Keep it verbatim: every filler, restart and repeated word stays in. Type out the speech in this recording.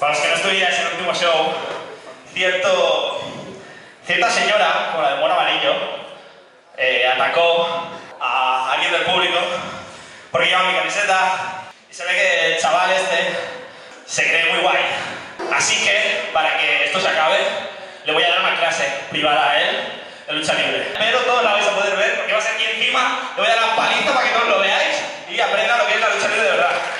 Para los que no estuvierais en el último show, cierto, cierta señora con la de mono amarillo eh, atacó a alguien del público porque llevaba mi camiseta y se ve que el chaval este se cree muy guay. Así que, para que esto se acabe, le voy a dar una clase privada a él de lucha libre. Pero todos la vais a poder ver porque va a ser aquí encima, le voy a dar una paliza para que todos lo veáis y aprendan lo que es la lucha libre de verdad.